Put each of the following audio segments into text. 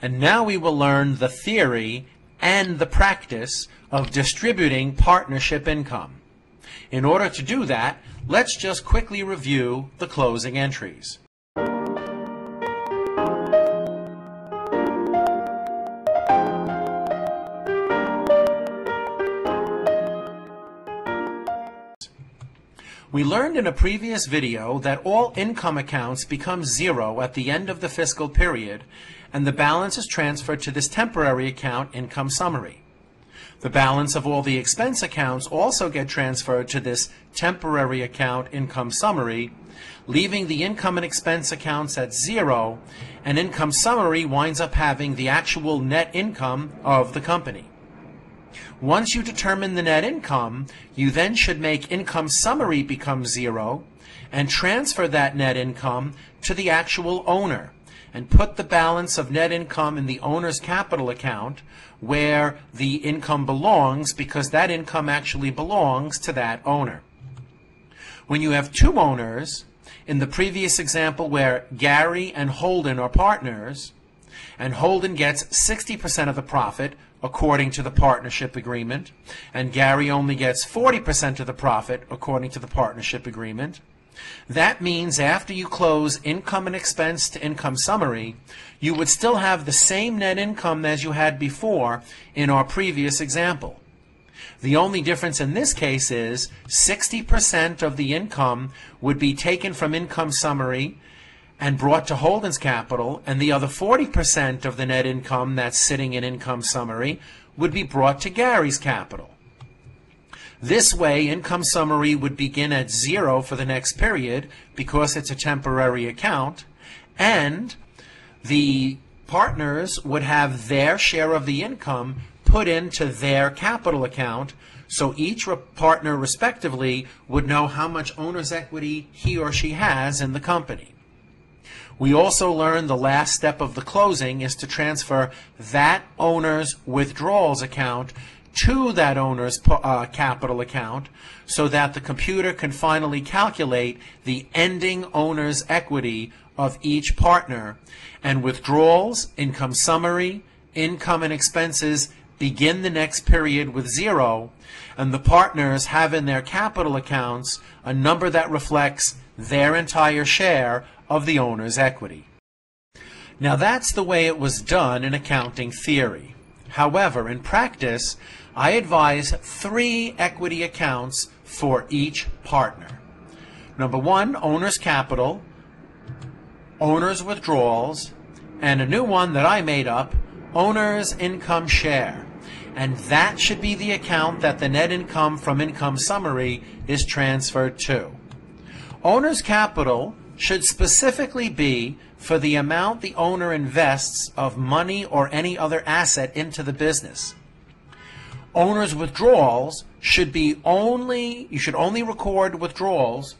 And now we will learn the theory and the practice of distributing partnership income. In order to do that, let's just quickly review the closing entries. We learned in a previous video that all income accounts become zero at the end of the fiscal period, and the balance is transferred to this temporary account income summary. The balance of all the expense accounts also get transferred to this temporary account income summary, leaving the income and expense accounts at zero, and income summary winds up having the actual net income of the company. Once you determine the net income, you then should make income summary become zero and transfer that net income to the actual owner and put the balance of net income in the owner's capital account where the income belongs, because that income actually belongs to that owner. When you have two owners, in the previous example where Gary and Holden are partners, and Holden gets 60% of the profit according to the partnership agreement, and Gary only gets 40% of the profit according to the partnership agreement, that means after you close income and expense to income summary, you would still have the same net income as you had before in our previous example. The only difference in this case is 60% of the income would be taken from income summary and brought to Holden's capital, and the other 40% of the net income that's sitting in income summary would be brought to Gary's capital. This way, income summary would begin at zero for the next period because it's a temporary account, and the partners would have their share of the income put into their capital account, so each partner respectively would know how much owner's equity he or she has in the company. We also learned the last step of the closing is to transfer that owner's withdrawals account to that owner's capital account so that the computer can finally calculate the ending owner's equity of each partner. And withdrawals, income summary, income and expenses begin the next period with zero, and the partners have in their capital accounts a number that reflects their entire share of the owner's equity. Now that's the way it was done in accounting theory. However, in practice, I advise three equity accounts for each partner. Number one, owner's capital, owner's withdrawals, and a new one that I made up, owner's income share. And that should be the account that the net income from income summary is transferred to. Owner's capital should specifically be for the amount the owner invests of money or any other asset into the business. Owner's withdrawals should be you should only record withdrawals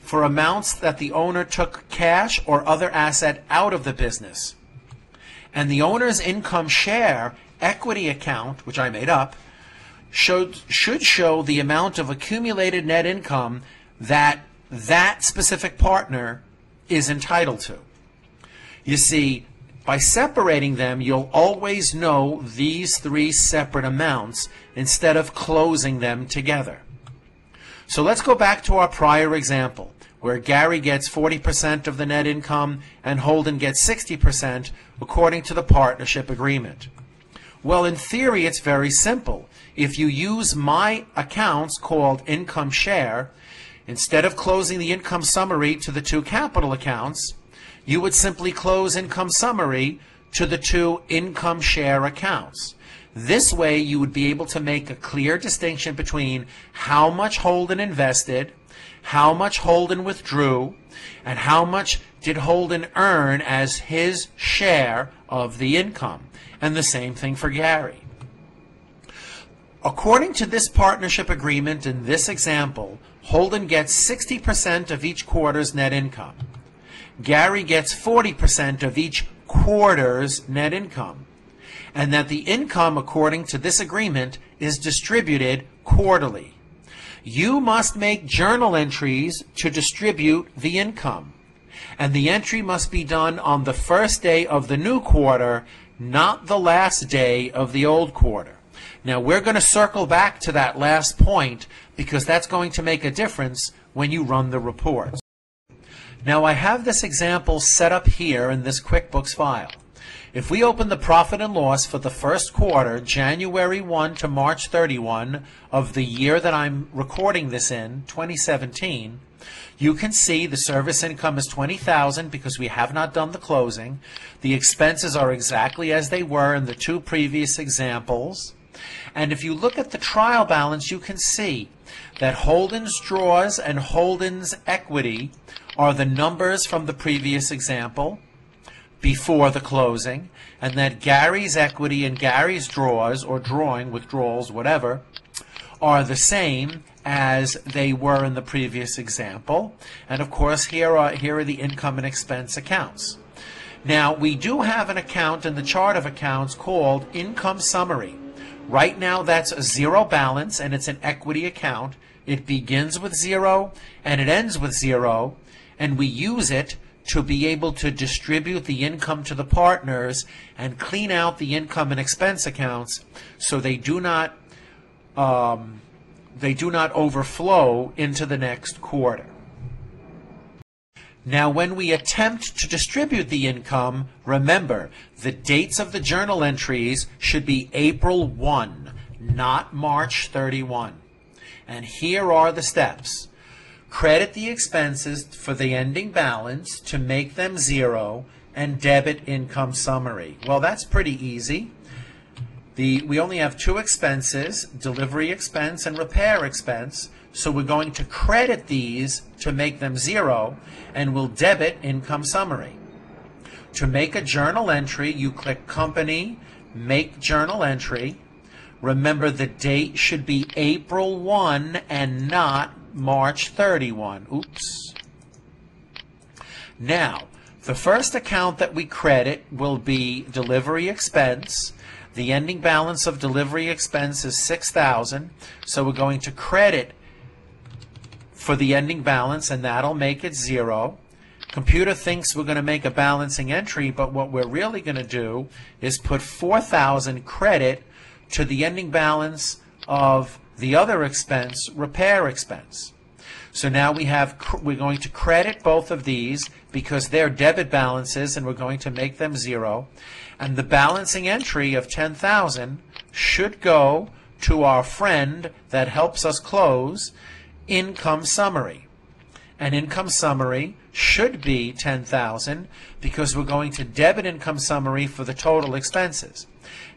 for amounts that the owner took cash or other asset out of the business. And the owner's income share equity account, which I made up, should show the amount of accumulated net income that specific partner is entitled to. You see, by separating them, you'll always know these three separate amounts instead of closing them together. So let's go back to our prior example where Gary gets 40% of the net income and Holden gets 60% according to the partnership agreement. Well, in theory, it's very simple. If you use my accounts called income share, instead of closing the income summary to the two capital accounts, you would simply close income summary to the two income share accounts. This way, you would be able to make a clear distinction between how much Holden invested, how much Holden withdrew, and how much did Holden earn as his share of the income. And the same thing for Gary. According to this partnership agreement in this example, Holden gets 60% of each quarter's net income. Gary gets 40% of each quarter's net income. And that the income, according to this agreement, is distributed quarterly. You must make journal entries to distribute the income. and the entry must be done on the first day of the new quarter, not the last day of the old quarter. Now we're going to circle back to that last point because that's going to make a difference when you run the reports. Now I have this example set up here in this QuickBooks file. If we open the profit and loss for the first quarter, January 1 to March 31 of the year that I'm recording this in, 2017, you can see the service income is $20,000 because we have not done the closing. The expenses are exactly as they were in the two previous examples. And if you look at the trial balance, you can see that Holden's draws and Holden's equity are the numbers from the previous example before the closing, and that Gary's equity and Gary's draws, or withdrawals, whatever, are the same as they were in the previous example. And of course here are the income and expense accounts. Now we do have an account in the chart of accounts called Income Summary. Right now that's a zero balance and it's an equity account. It begins with zero and it ends with zero, and we use it to be able to distribute the income to the partners and clean out the income and expense accounts so they do not overflow into the next quarter. Now when we attempt to distribute the income, remember the dates of the journal entries should be April 1, not March 31. And here are the steps. Credit the expenses for the ending balance to make them zero and debit income summary. Well, that's pretty easy. We only have two expenses, delivery expense and repair expense, so we're going to credit these to make them zero, and we'll debit income summary. To make a journal entry, you click Company, Make Journal Entry. Remember the date should be April 1 and not March 31. Oops. Now, the first account that we credit will be delivery expense. The ending balance of delivery expense is $6,000, so we're going to credit for the ending balance, and that'll make it zero. Computer thinks we're going to make a balancing entry, but what we're really going to do is put $4,000 credit to the ending balance of the other expense, repair expense. So now we're going to credit both of these because they're debit balances, and we're going to make them zero. And the balancing entry of $10,000 should go to our friend that helps us close, Income Summary. And Income Summary should be $10,000 because we're going to debit Income Summary for the total expenses.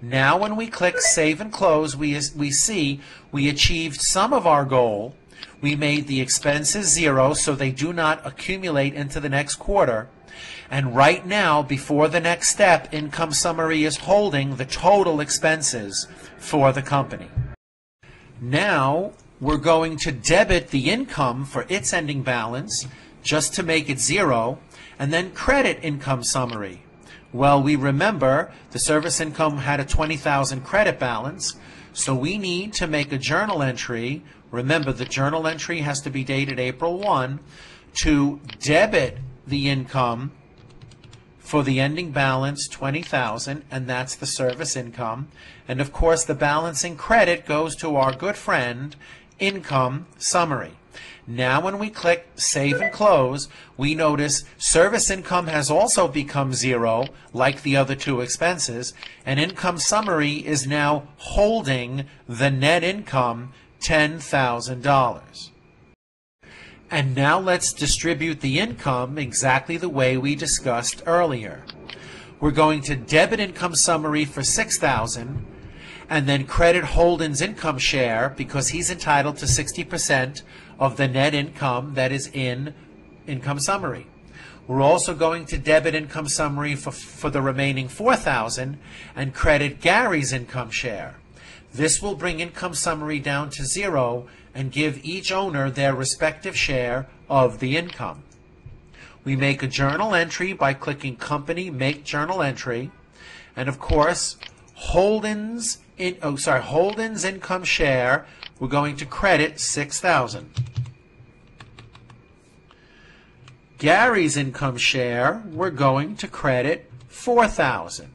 Now when we click Save and Close, we see we achieved some of our goal. We made the expenses zero so they do not accumulate into the next quarter. And right now, before the next step, Income Summary is holding the total expenses for the company. Now we're going to debit the income for its ending balance just to make it zero, and then credit Income Summary. Well, we remember the service income had a $20,000 credit balance, so we need to make a journal entry. Remember, the journal entry has to be dated April 1 to debit the income for the ending balance, $20,000, and that's the service income. And of course, the balancing credit goes to our good friend, Income Summary. Now when we click Save and Close, we notice service income has also become zero, like the other two expenses, and Income Summary is now holding the net income, $10,000. And now let's distribute the income exactly the way we discussed earlier. We're going to debit Income Summary for $6,000, and then credit Holden's income share because he's entitled to 60% of the net income that is in Income Summary. We're also going to debit Income Summary for the remaining $4,000 and credit Gary's income share. This will bring Income Summary down to zero and give each owner their respective share of the income. We make a journal entry by clicking Company, Make Journal Entry, and of course Holden's income share, we're going to credit $6,000. Gary's income share, we're going to credit $4,000.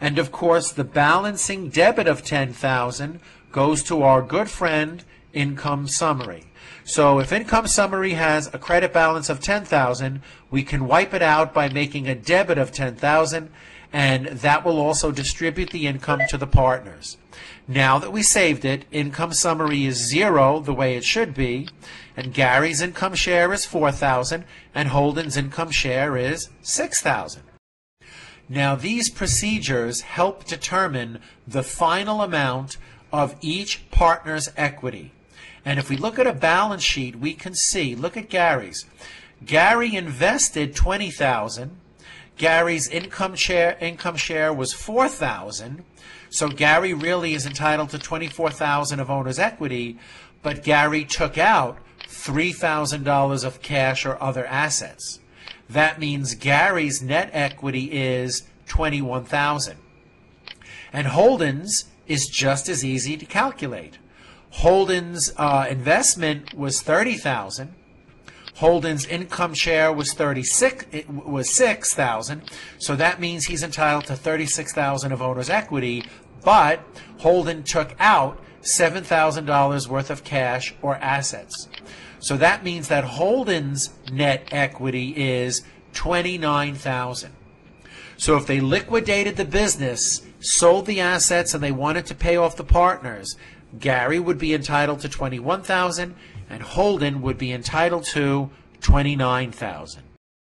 And of course, the balancing debit of $10,000 goes to our good friend, Income Summary. So if Income Summary has a credit balance of $10,000, we can wipe it out by making a debit of $10,000, and that will also distribute the income to the partners. Now that we saved it, Income Summary is zero, the way it should be, and Gary's income share is $4,000, and Holden's income share is $6,000. Now these procedures help determine the final amount of each partner's equity. And if we look at a balance sheet, we can see, look at Gary's. Gary invested $20,000. Gary's income share was $4,000. So Gary really is entitled to $24,000 of owner's equity, but Gary took out $3,000 of cash or other assets. That means Gary's net equity is $21,000. And Holden's is just as easy to calculate. Holden's investment was $30,000. Holden's income share was $6,000. So that means he's entitled to $36,000 of owner's equity, but Holden took out $7,000 worth of cash or assets. So that means that Holden's net equity is $29,000. So if they liquidated the business, sold the assets, and they wanted to pay off the partners, Gary would be entitled to $21,000 and Holden would be entitled to $29,000.